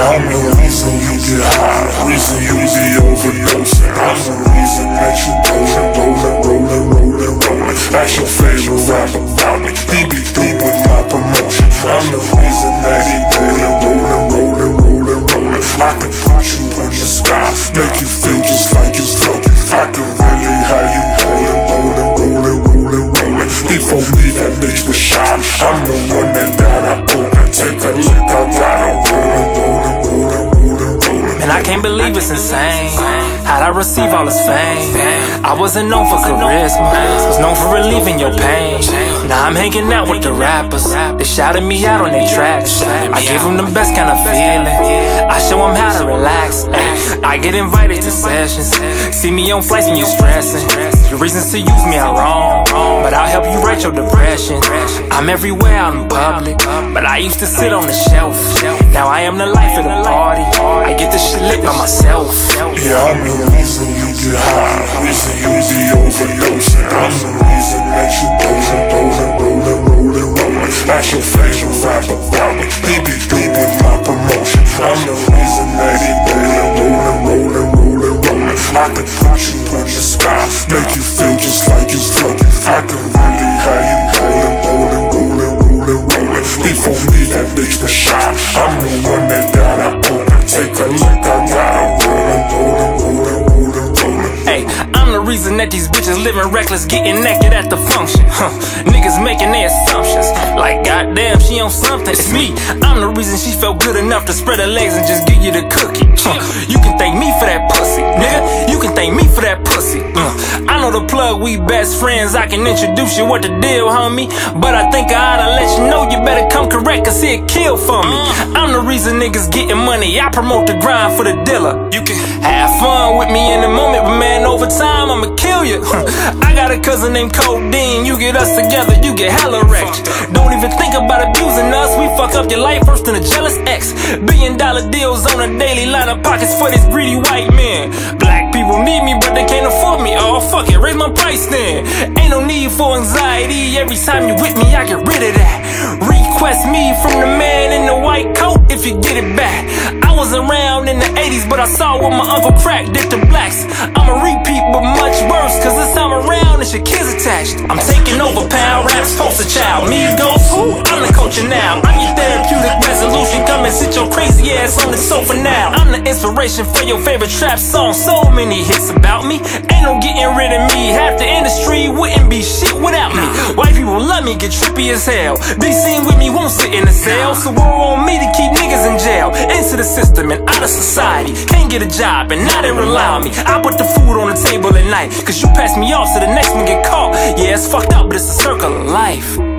I'm the reason you get high, the reason you be overdosing. I'm the reason that you rollin'. Ask your favorite rapper about me, he be deep with my promotion. I'm the reason that he rollin'. I can put you in the sky, make you feel just like you floatin'. I can really how you rollin'. Before me that bitch was shot, I'm the one that died, I pulled it. Take a look, I ride on. I can't believe it's insane how'd I receive all this fame. I wasn't known for charisma, was known for relieving your pain. Now I'm hanging out with the rappers, they shouted me out on their tracks. I give them the best kind of feeling, I show them how to relax. I get invited to sessions, see me on flights when you're stressing. Your reasons to use me are wrong, but I'll help you write your depression. I'm everywhere out in public, but I used to sit on the shelf. Now I am the life of the party, I get this shit lit by myself. Yeah, I'm the reason you get high, the reason you be overdosing. I'm the reason that you rollin'. Ask your favorite rapper about me, he be deep with my promotion. I'm the reason that he rollin'. I can put you in the sky, make you feel just like you floatin'. I can really have you rollin'. Before me that bitch was shot, I'm the one that died, I pulled it. Take a look. Reason that these bitches living reckless, getting naked at the function. Niggas making their assumptions, like goddamn she on something. It's me, I'm the reason she felt good enough to spread her legs and just give you the cookie. You can thank me for that pussy, nigga, you can thank me for that pussy. I know the plug, we best friends, I can introduce you what the deal, homie. But I think I oughta let you know you better come correct, cause he'll kill for me. I'm the reason niggas getting money, I promote the grind for the dealer. You can have fun with me in the moment, but man, over time I'ma kill you. I got a cousin named Codeine, you get us together, you get hella wrecked. Don't even think about abusing us, we fuck up your life worse than a jealous ex. $1 billion deals on a daily, line of pockets for this greedy white man. Black people need me, but they can't afford me. Oh fuck it, raise my price then. Ain't no need for anxiety, every time you with me I get rid of that. Request me from the man in the white coat if you get it back. I was around in the 80s, but I saw what my uncle cracked did to blacks. I'm a repeat but much worse, cause this time around it's your kids attached. I'm taking over power raps, poster child. Me goes who? I'm the culture now. I'm your therapeutic resolution, come and sit your crazy ass on the sofa now. I'm the inspiration for your favorite trap song, so many hits about me. Ain't no getting rid of me, half the industry wouldn't be shit without me. White people love me, get trippy as hell. Be seen with me, won't sit in a cell. So woe on me to keep niggas in jail, into the system and out of society. Can't get a job and now they rely on me. I put the food on the table at night, cause you pass me off so the next one get caught. Yeah, it's fucked up, but it's a circle of life.